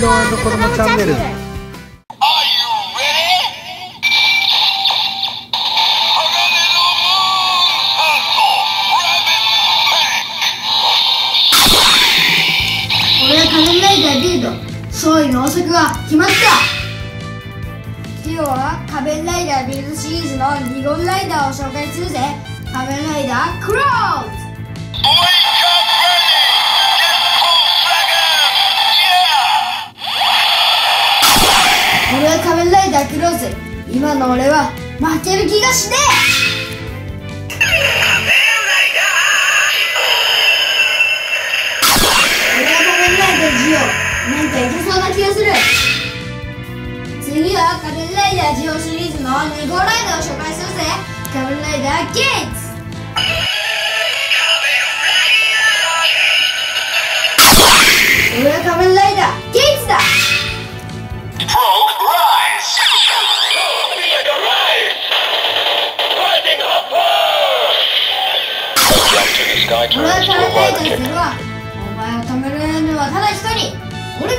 イロ&子供チャンネル。俺は仮面ライダーリード、総意の王作が決まった。次は仮面ライダーリードシリーズの2号ライダーを紹介するぜ。仮面ライダークローズ。俺は仮面ライダークローズ。今の俺は負ける気がしねえ。俺は仮面ライダージオ、なんかいけそうな気がする。次は仮面ライダージオシリーズの2号ライダーを紹介するぜ。仮面ライダーゲイツ。俺は仮面ライダーゲイツだ。俺は仮面ライダー0は、お前を止められるのはただ一人、俺だ。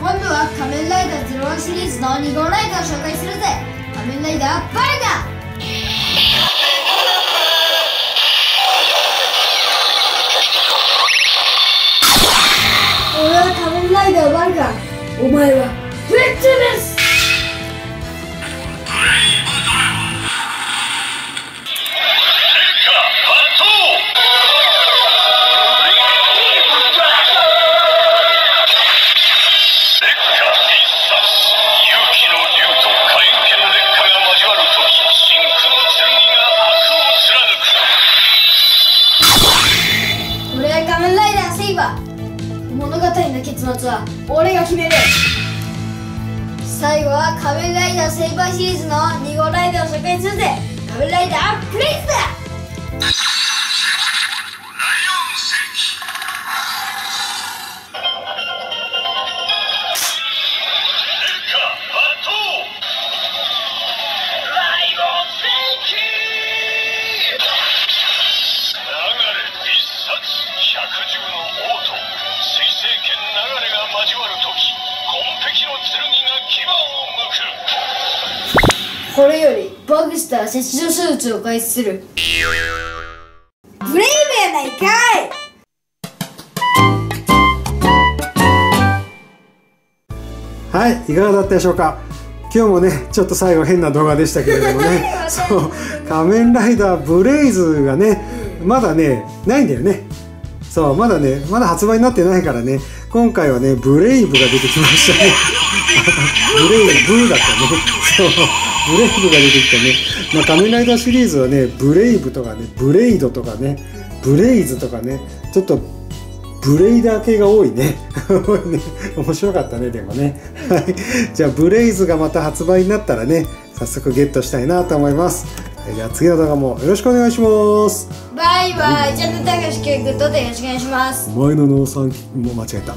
俺は仮面ライダー今度は仮面ライダー0シリーズの2号ライダーを紹介するぜ。仮面ライダーバルガ。俺は仮面ライダーバルガ。お前はフレッチュです。結末は俺が決める。最後は仮面ライダーセイバーシリーズの2号ライダーを紹介するぜ。仮面ライダープリンスだ。これよりバグスター切除手術を開始する。ブレイブやないかい。はい、いかがだったでしょうか。今日もねちょっと最後変な動画でしたけれどもねそう、仮面ライダーブレイズがねまだねないんだよね。そう、まだねまだ発売になってないからね、今回はねブレイブが出てきましたねブレイブだったね。そう、ブレイブが出てきたね。まあ、仮面ライダーシリーズはね、ブレイブとかね、ブレイドとかね、ブレイズとかね、ちょっとブレイダー系が多いね。面白かったね、でもね。じゃあ、ブレイズがまた発売になったらね、早速ゲットしたいなと思います。はい、じゃあ、次の動画もよろしくお願いします。バイバイ。チャンネル登録とよろしくお願いします。お前の脳さんも間違えた。